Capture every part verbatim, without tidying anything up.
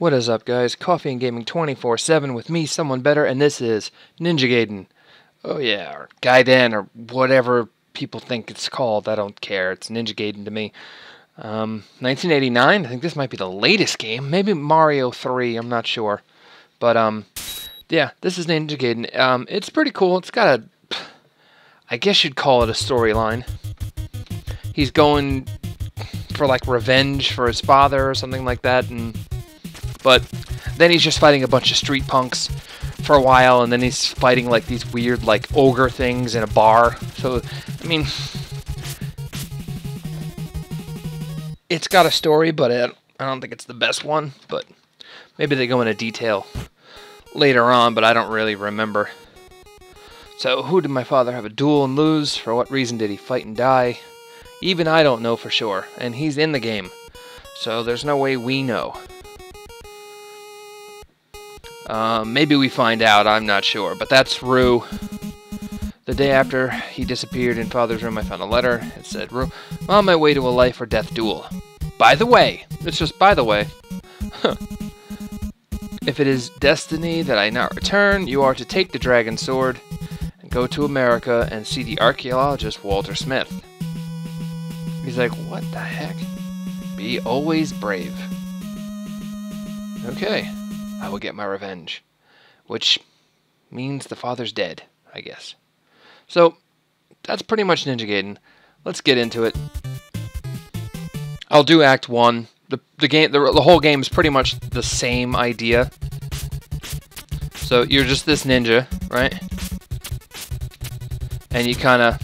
What is up, guys? Coffee and Gaming twenty-four seven with me, someone better, and this is Ninja Gaiden. Oh yeah, or Gaiden, or whatever people think it's called. I don't care. It's Ninja Gaiden to me. Um, nineteen eighty-nine? I think this might be the latest game. Maybe Mario three, I'm not sure. But, um, yeah, this is Ninja Gaiden. Um, it's pretty cool. It's got a... I guess you'd call it a storyline. He's going for, like, revenge for his father or something like that, and... But then he's just fighting a bunch of street punks for a while, and then he's fighting like these weird like ogre things in a bar. So, I mean, it's got a story, but it, I don't think it's the best one. But maybe they go into detail later on, but I don't really remember. So, who did my father have a duel and lose? For what reason did he fight and die? Even I don't know for sure, and he's in the game. So there's no way we know. Uh, maybe we find out, I'm not sure, but that's Ryu. The day after he disappeared in Father's room, I found a letter. It said, "Ryu, I'm on my way to a life or death duel. By the way," it's just by the way, "if it is destiny that I not return, you are to take the dragon sword and go to America and see the archaeologist Walter Smith." He's like, what the heck? "Be always brave." Okay. I will get my revenge, which means the father's dead, I guess. So, that's pretty much Ninja Gaiden. Let's get into it. I'll do Act One. the the game the, the whole game is pretty much the same idea. So you're just this ninja, right? And you kind of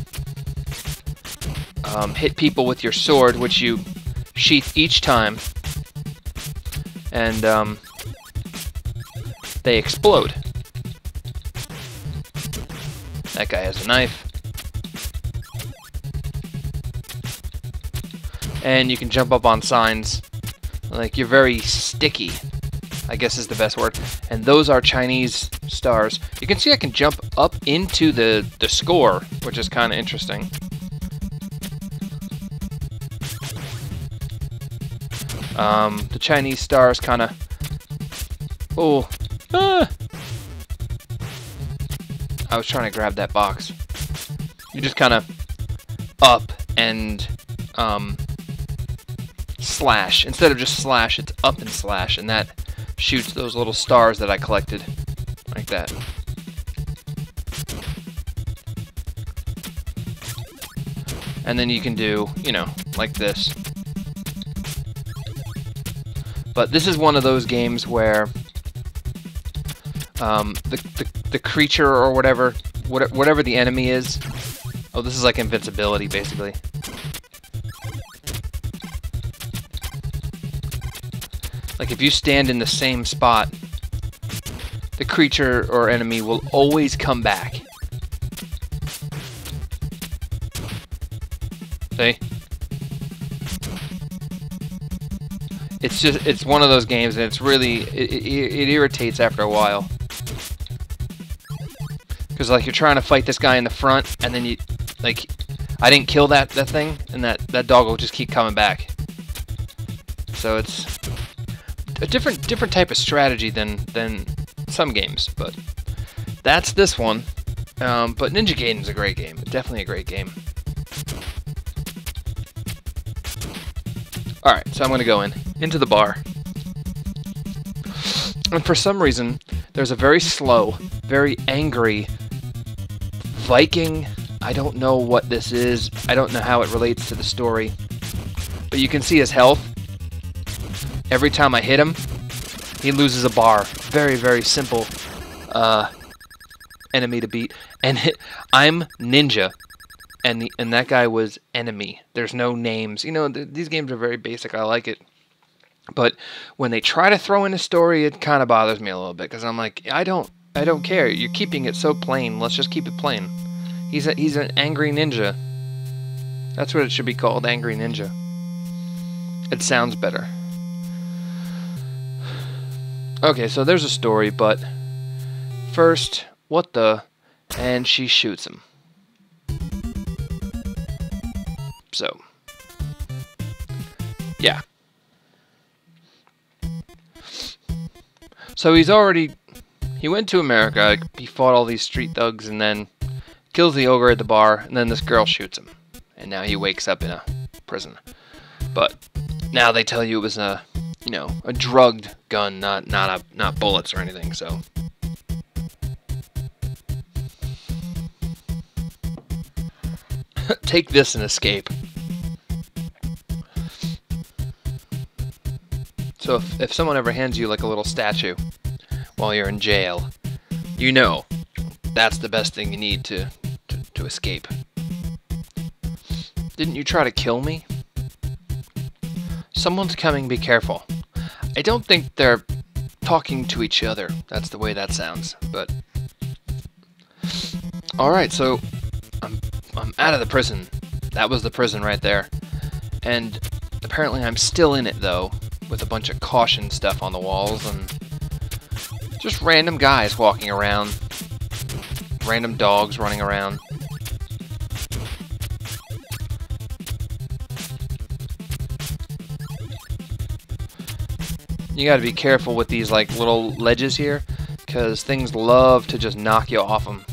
um, hit people with your sword, which you sheath each time, and um. they explode. That guy has a knife. And you can jump up on signs. Like, you're very sticky, I guess is the best word. And those are Chinese stars. You can see I can jump up into the, the score, which is kind of interesting. Um, the Chinese stars kind of... Oh... Ah. I was trying to grab that box. You just kind of up and um, slash. Instead of just slash, it's up and slash, and that shoots those little stars that I collected, like that. And then you can do, you know, like this. But this is one of those games where Um, the, the, the creature or whatever, what, whatever the enemy is. Oh, this is like invincibility, basically. Like, if you stand in the same spot, the creature or enemy will always come back. See? It's just, it's one of those games, and it's really, it, it, it irritates after a while. Because, like, you're trying to fight this guy in the front, and then you, like, I didn't kill that, that thing, and that, that dog will just keep coming back. So it's a different different type of strategy than, than some games, but that's this one. Um, but Ninja Gaiden's a great game. Definitely a great game. Alright, so I'm going to go in, into the bar. And for some reason, there's a very slow, very angry... Viking, I don't know what this is, I don't know how it relates to the story, but you can see his health. Every time I hit him, he loses a bar. Very, very simple uh, enemy to beat. And it, I'm Ninja, and the, and that guy was Enemy. There's no names. You know, th these games are very basic, I like it. But when they try to throw in a story, it kind of bothers me a little bit, because I'm like, I don't... I don't care. You're keeping it so plain. Let's just keep it plain. He's a, he's an angry ninja. That's what it should be called, Angry Ninja. It sounds better. Okay, so there's a story, but first, what the? And she shoots him. So, yeah. So he's already... He went to America, he fought all these street thugs, and then kills the ogre at the bar, and then this girl shoots him. And now he wakes up in a prison. But now they tell you it was a, you know, a drugged gun, not not a, not bullets or anything, so... Take this and escape. So if, if someone ever hands you like a little statue while you're in jail, you know that's the best thing you need to, to, to escape. Didn't you try to kill me? Someone's coming, be careful. I don't think they're talking to each other. That's the way that sounds, but... Alright, so I'm, I'm out of the prison. That was the prison right there. And apparently I'm still in it, though, with a bunch of caution stuff on the walls and just random guys walking around, random dogs running around. You gotta be careful with these like little ledges here, because things love to just knock you off them.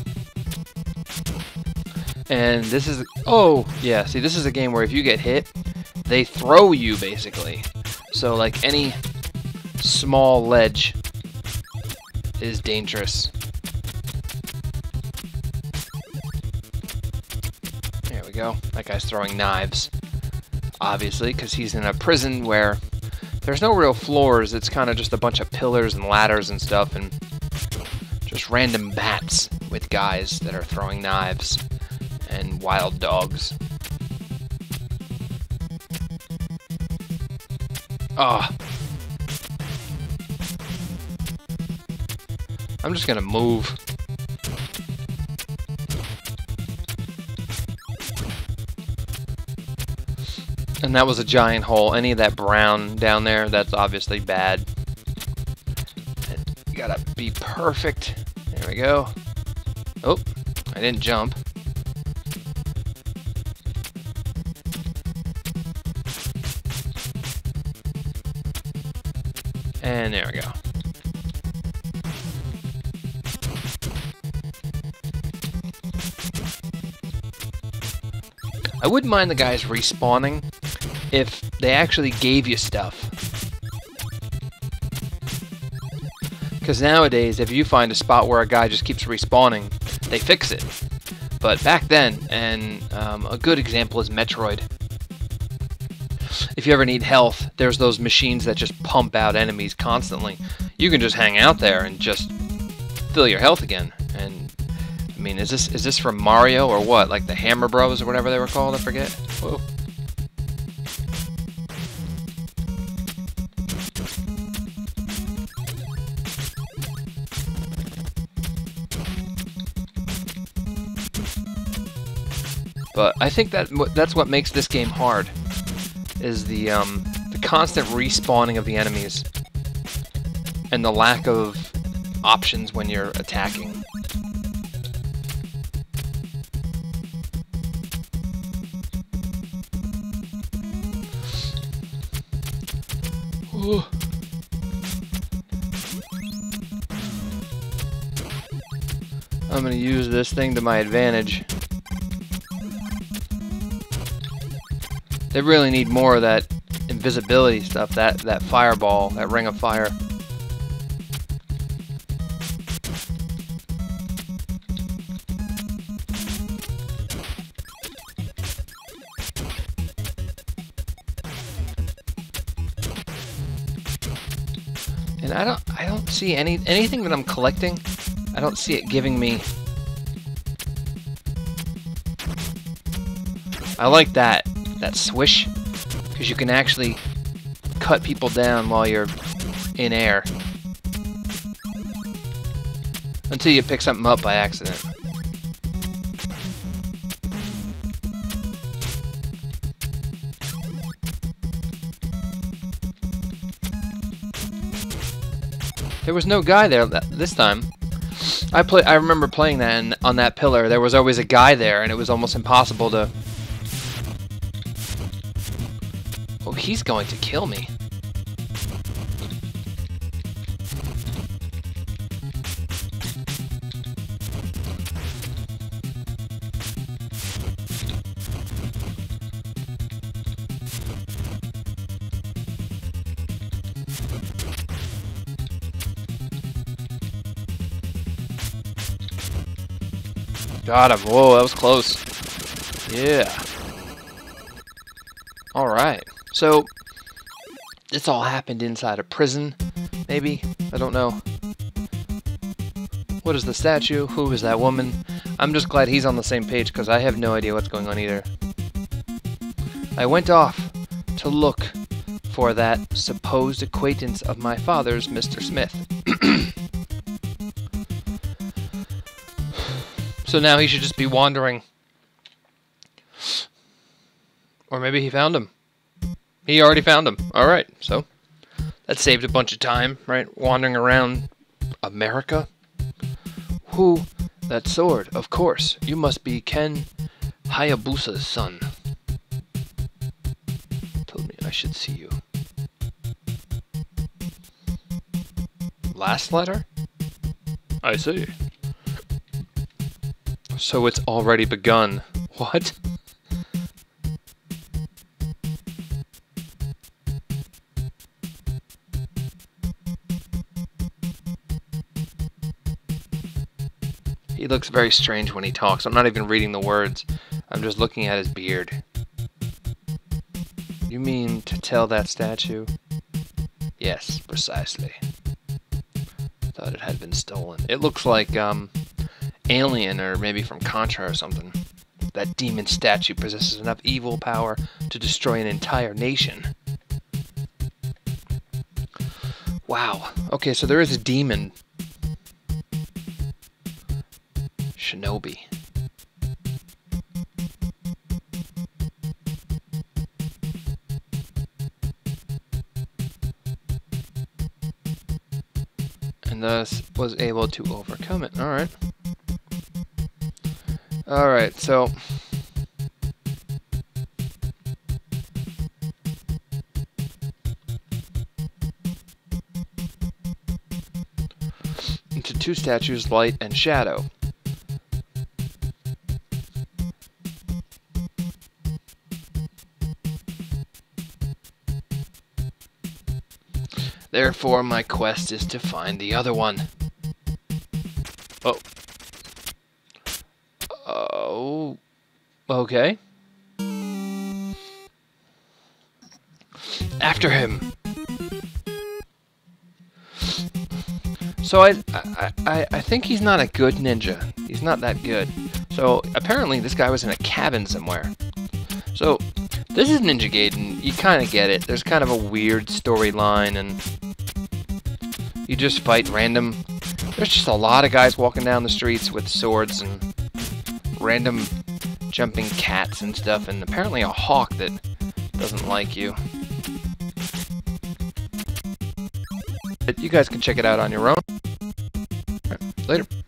And this is, oh yeah, see, this is a game where if you get hit, they throw you basically. So, like, any small ledge is dangerous. There we go. That guy's throwing knives, obviously, because he's in a prison where there's no real floors. It's kind of just a bunch of pillars and ladders and stuff, and just random bats with guys that are throwing knives and wild dogs. Ah. Oh. I'm just gonna move. And that was a giant hole. Any of that brown down there, that's obviously bad. You gotta be perfect. There we go. Oh, I didn't jump. And there we go. I wouldn't mind the guys respawning if they actually gave you stuff. Because nowadays, if you find a spot where a guy just keeps respawning, they fix it. But back then, and um, a good example is Metroid. If you ever need health, there's those machines that just pump out enemies constantly. You can just hang out there and just fill your health again. And I mean, is this is this from Mario or what? Like the Hammer Bros or whatever they were called? I forget. Whoa. But I think that that's what makes this game hard. Is the um, the constant respawning of the enemies and the lack of options when you're attacking. Ooh. I'm gonna use this thing to my advantage. They really need more of that invisibility stuff, that, that fireball, that ring of fire. And I don't I don't see any anything that I'm collecting, I don't see it giving me. I like that. That swish, because you can actually cut people down while you're in air until you pick something up by accident. There was no guy there that, this time. I play. I remember playing that, and on that pillar there was always a guy there, and it was almost impossible to. He's going to kill me. Got him. Whoa, that was close. Yeah. Alright. So, this all happened inside a prison, maybe? I don't know. What is the statue? Who is that woman? I'm just glad he's on the same page, because I have no idea what's going on either. I went off to look for that supposed acquaintance of my father's, Mister Smith. So now he should just be wandering. Or maybe he found him. He already found him. Alright, so that saved a bunch of time, right? Wandering around America. Who? That sword, of course. You must be Ken Hayabusa's son. Told me I should see you. Last letter? I see. So it's already begun. What? He looks very strange when he talks. I'm not even reading the words. I'm just looking at his beard. You mean to tell that statue? Yes, precisely. Thought it had been stolen. It looks like, um... Alien, or maybe from Contra or something. That demon statue possesses enough evil power to destroy an entire nation. Wow. Okay, so there is a demon. Shinobi. And thus was able to overcome it. Alright. Alright, so into two statues, light and shadow. Therefore, my quest is to find the other one. Oh. Oh, okay. After him. So I, I, I, I think he's not a good ninja. He's not that good. So apparently this guy was in a cabin somewhere. So this is Ninja Gaiden. You kind of get it. There's kind of a weird storyline, and you just fight random. There's just a lot of guys walking down the streets with swords and random jumping cats and stuff, and apparently a hawk that doesn't like you. But you guys can check it out on your own. All right, later.